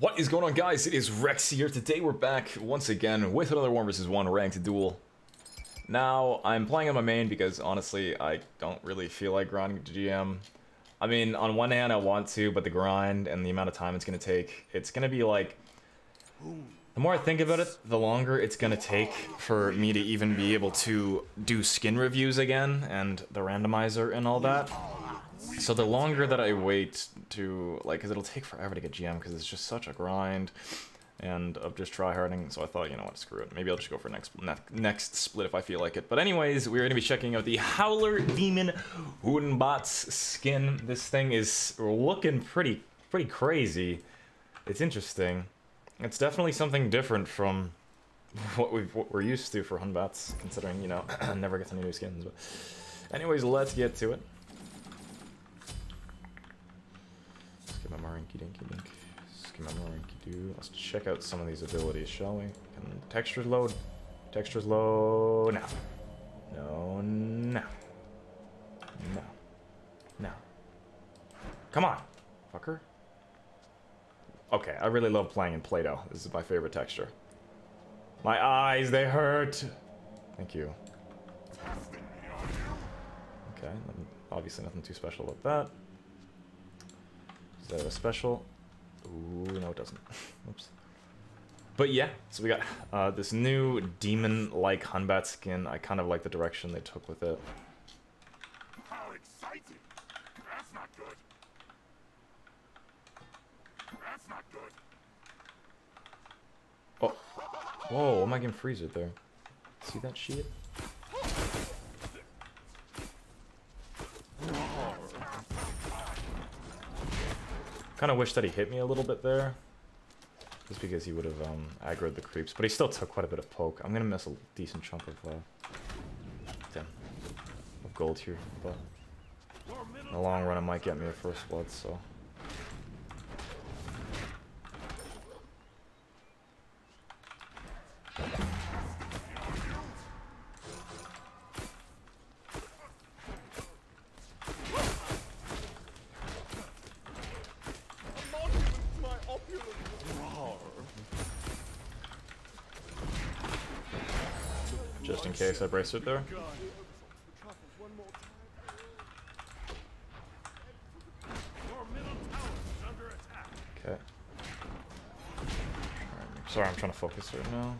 What is going on, guys? It is Rex here. Today we're back once again with another 1v1 ranked duel. Now, I'm playing on my main because, honestly, I don't really feel like grinding to GM. I mean, on one hand, I want to, but the grind and the amount of time it's going to take, it's going to be like... The more I think about it, the longer it's going to take for me to even be able to do skin reviews again, and the randomizer and all that. So the longer that I wait to, like, because it'll take forever to get GM, because it's just such a grind, and of just tryharding, so I thought, you know what, screw it. Maybe I'll just go for next split if I feel like it. But anyways, we're going to be checking out the Howler Demon Hun Batz skin. This thing is looking pretty crazy. It's interesting. It's definitely something different from what we're used to for Hun Batz, considering, you know, never gets any new skins. But anyways, let's get to it. Let's check out some of these abilities, shall we? Can textures load? Textures load now. No, no. No. No. Come on, fucker. Okay, I really love playing in Play-Doh. This is my favorite texture. My eyes, they hurt! Thank you. Okay, obviously nothing too special about that. Is that a special? Ooh, no it doesn't. Oops. But yeah, so we got this new demon-like Hun Batz skin. I kind of like the direction they took with it. How exciting! That's not good. That's not good. Oh. Whoa, I'm not getting freezered there. See that shit? Kind of wish that he hit me a little bit there, just because he would have aggroed the creeps, but he still took quite a bit of poke. I'm gonna miss a decent chunk of gold here, but in the long run it might get me a first blood, so just in case I brace it there. Okay. Alright, sorry, I'm trying to focus right now.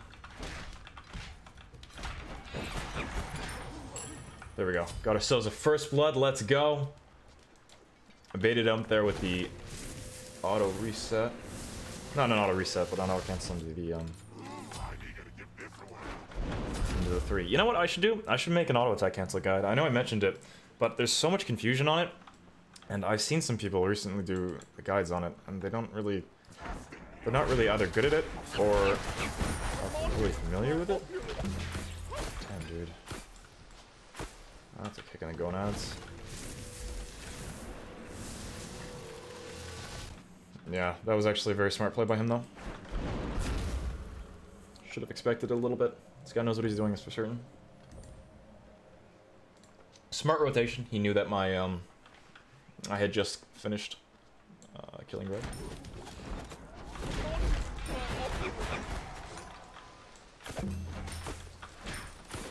There we go. Got ourselves a first blood. Let's go. I baited him there with the auto reset. Not an auto reset, but I know I canceled the three. You know what I should do? I should make an auto attack cancel guide. I know I mentioned it, but there's so much confusion on it, and I've seen some people recently do the guides on it, and they don't really, they're not really either good at it or are really familiar with it. Damn, dude. That's a kick in the gonads. Yeah, that was actually a very smart play by him, though. Should have expected it a little bit. This guy knows what he's doing, is for certain. Smart rotation. He knew that my I had just finished killing Red.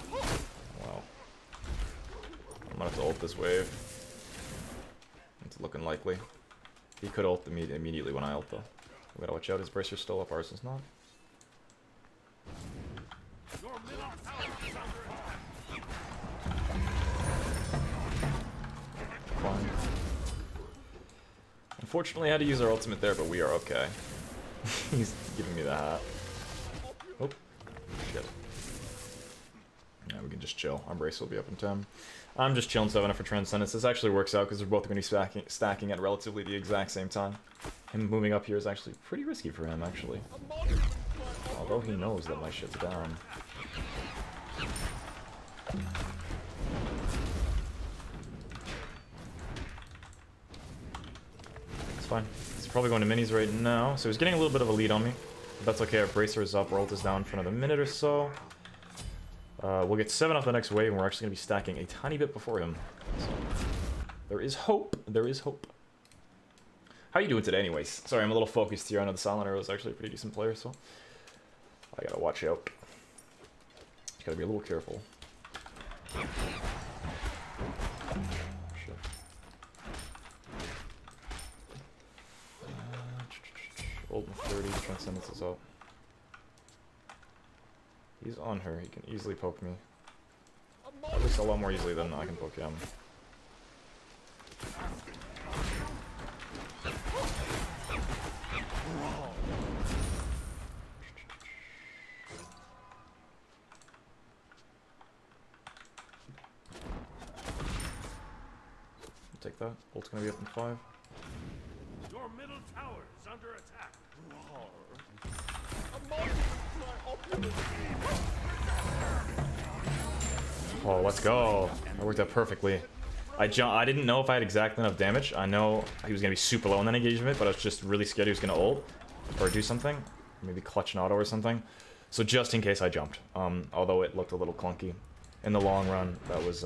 Wow. I'm gonna have to ult this wave. It's looking likely. He could ult me immediately when I ult, though. We gotta watch out. His bracer's still up. Ours is not. Fine. Unfortunately, I had to use our ultimate there, but we are okay. He's giving me the hat. Oh, shit. Yeah, we can just chill. Our brace will be up in time. I'm just chilling 7 for Transcendence. This actually works out because we're both going to be stacking at relatively the exact same time. Him moving up here is actually pretty risky for him, actually. Although he knows that my shit's down. It's fine. He's probably going to minis right now, so he's getting a little bit of a lead on me. But that's okay, our bracer is up, our ult is down for another minute or so. We'll get 7 off the next wave, and we're actually going to be stacking a tiny bit before him. So, there is hope. There is hope. How you doing today anyways? Sorry, I'm a little focused here. I know the Silent Arrow is actually a pretty decent player, so I gotta watch out. Just gotta be a little careful. Sure. Old 30, Transcendence is up. He's on her, he can easily poke me. At least a lot more easily than I can poke him. Take that. Ult's gonna be up in 5. Your middle tower is under attack. Oh, let's go. That worked out perfectly. I didn't know if I had exactly enough damage. I know he was gonna be super low in that engagement, but I was just really scared he was gonna ult or do something. Maybe clutch an auto or something. So just in case I jumped. Although it looked a little clunky. In the long run, that was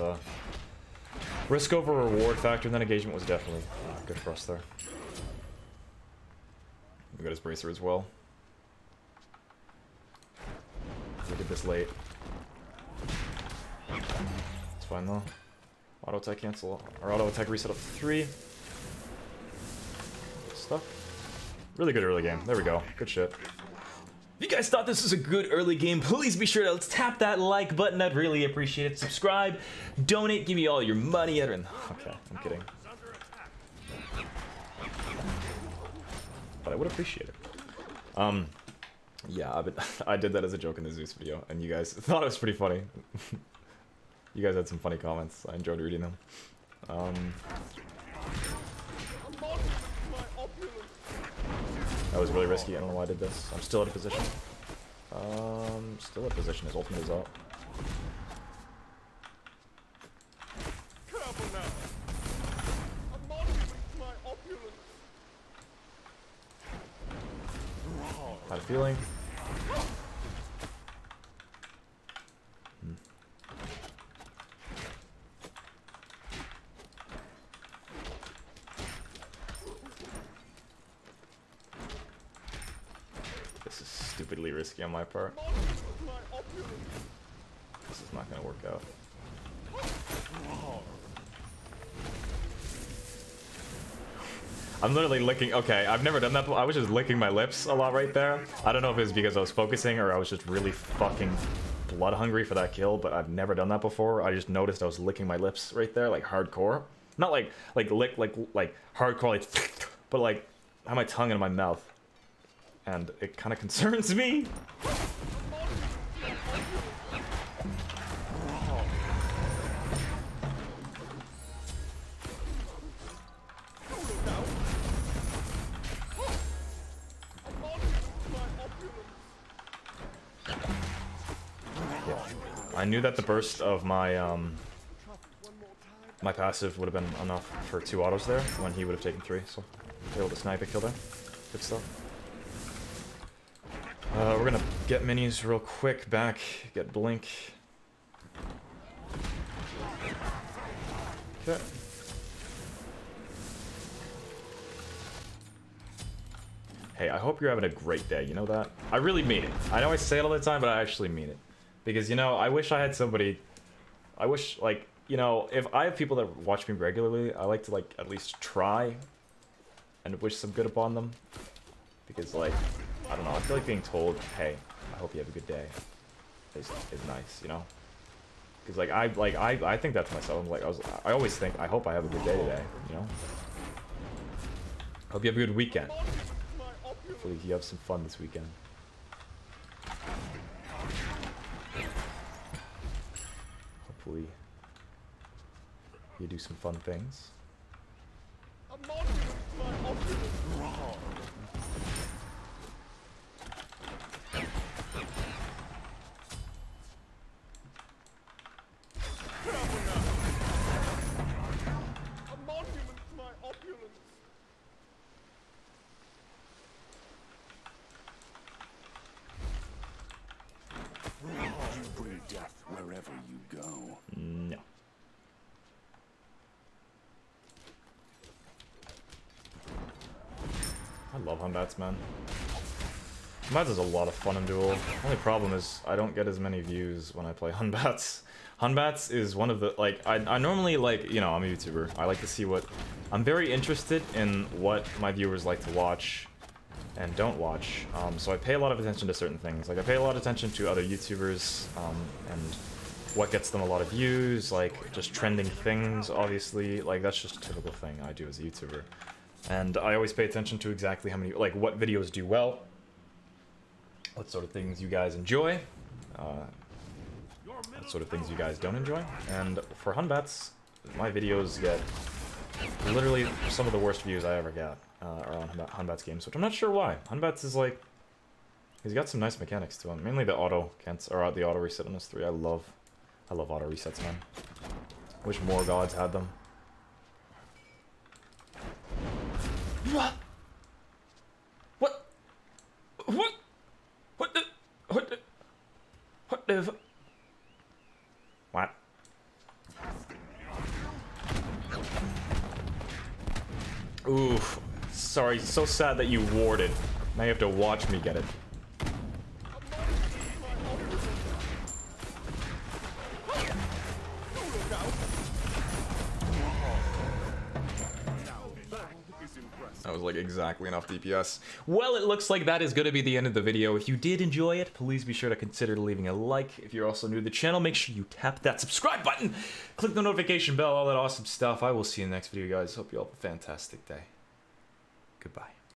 risk over reward factor, and that engagement was definitely good for us there. We got his bracer as well. We did this late. It's fine though. Auto attack cancel, or auto attack reset up to 3. Stuff. Really good early game. There we go. Good shit. If you guys thought this was a good early game, please be sure to tap that like button. I'd really appreciate it. Subscribe, donate, give me all your money. Okay, I'm kidding. But I would appreciate it. Yeah, I did that as a joke in the Zeus video, and you guys thought it was pretty funny. You guys had some funny comments. I enjoyed reading them. That was really risky. I don't know why I did this. I'm still out of position. Still out of position. His ultimate is out. Had a feeling. Stupidly risky on my part. This is not gonna work out. I'm literally licking. Okay, I've never done that before. I was just licking my lips a lot right there. I don't know if it was because I was focusing or I was just really fucking blood hungry for that kill, but I've never done that before. I just noticed I was licking my lips right there, like hardcore. Not like hardcore, like, but like I had my tongue in my mouth. And it kind of concerns me. Yeah. I knew that the burst of my my passive would have been enough for 2 autos there when he would have taken 3, so able to snipe a kill there. Good stuff. We're gonna get minis real quick back, get blink. Okay. Hey, I hope you're having a great day, you know that? I really mean it. I know I say it all the time, but I actually mean it. Because, you know, I wish I had somebody... I wish, like, you know, if I have people that watch me regularly, I like to, like, at least try and wish some good upon them. Because, like... I don't know, I feel like being told, hey, I hope you have a good day is nice, you know? Because I think that to myself. I'm like, I always think, I hope I have a good day today, you know? Hope you have a good weekend. Hopefully you have some fun this weekend. Hopefully you do some fun things. Hun Batz, man. Hun Batz is a lot of fun in duel. Only problem is I don't get as many views when I play Hun Batz. Hun Batz is one of the, like, I normally, like, you know, I'm a YouTuber. I like to see what, I'm very interested in what my viewers like to watch and don't watch. So I pay a lot of attention to certain things. Like, I pay a lot of attention to other YouTubers and what gets them a lot of views, like, just trending things, obviously. Like, that's just a typical thing I do as a YouTuber. And I always pay attention to exactly how many, like, what videos do well, what sort of things you guys enjoy, what sort of things you guys don't enjoy. And for Hun Batz, my videos get literally some of the worst views I ever got are on Hun Batz games, which I'm not sure why. Hun Batz is like, he's got some nice mechanics to him, mainly the auto cancel or the auto reset on S3. I love auto resets, man. Wish more gods had them. What? What? What? What the? What the? What the? What? Oof. Sorry, so sad that you warded. Now you have to watch me get it. That was like exactly enough DPS. Well, it looks like that is going to be the end of the video. If you did enjoy it, please be sure to consider leaving a like. If you're also new to the channel, make sure you tap that subscribe button. Click the notification bell, all that awesome stuff. I will see you in the next video, guys. Hope you all have a fantastic day. Goodbye.